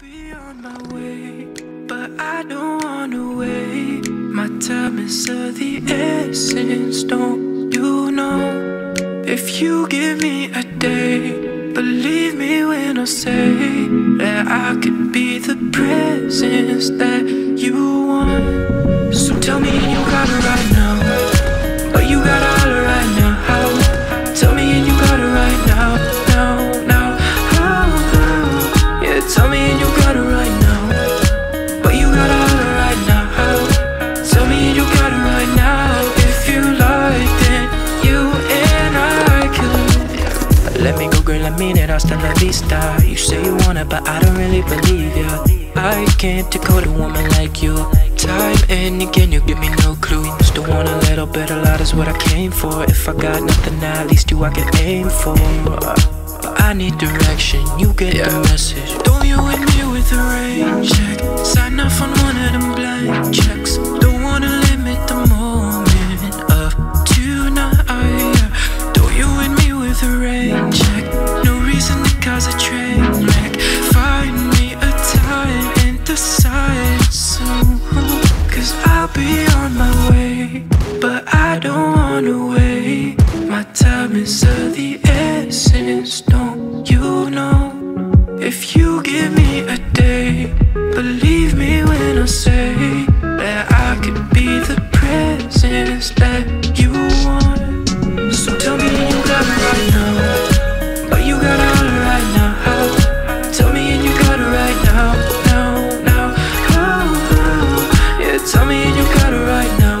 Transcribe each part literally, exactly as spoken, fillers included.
be on my way, but I don't wanna wait. My time is of the essence, don't you know? If you give me a day, believe me when I say that I can be the presence that you want. So tell me you got it right now, but you got it all right now. Tell me and you got it right now, now, now. Oh, oh. Yeah, tell me and you got it right now, but you got it all right now. Oh, tell me and you got it right now. If you like, then you and I could. Let me go, girl. I mean it. Hasta la vista. You say you want it, but I don't really believe ya. I can't decode a woman like you. Time and again, you give me no clues. Don't want a little bit, a lot is what I came for. If I got nothing now, at least you I can aim for. But I need direction, you get yeah. the message. Throw you and me with a rain check. Sign off on one of them blind checks. Don't wanna limit the moment of tonight. Throw you and me with a rain check. No reason to cause a train wreck. Find me a time and decide soon, cause I'll be on my way, but I don't wanna wait. My time is of the essence, don't you know? If you give me a day, believe me when I say that I could be the presence that you want. So tell me you got it right now, but you got it all right now. Tell me and you got it right now. Tell me and you got it right now,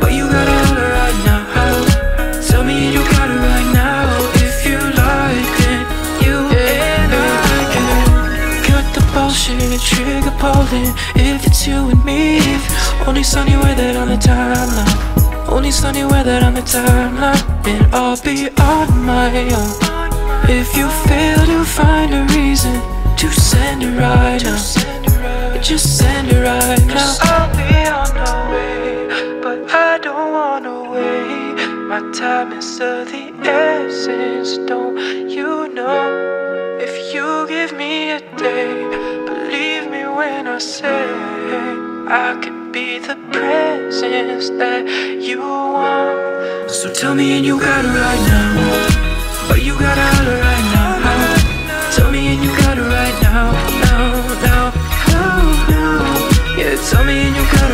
but you got it all right now. Tell me and you got it right now. If you like it, you and I can cut the bullshit, trigger pulling. If it's you and me, only sunny weather on the timeline. Only sunny weather on the timeline, and I'll be on my own. If you fail to find a reason to send it right now, just send it right now. I'll be on the way, but I don't wanna wait. My time is of the essence, don't you know? If you give me a day, believe me when I say I can be the presence that you want. So tell me and you got it right now, but you got it all right now. Tell me and you got it right now, now, now. Tell me and you got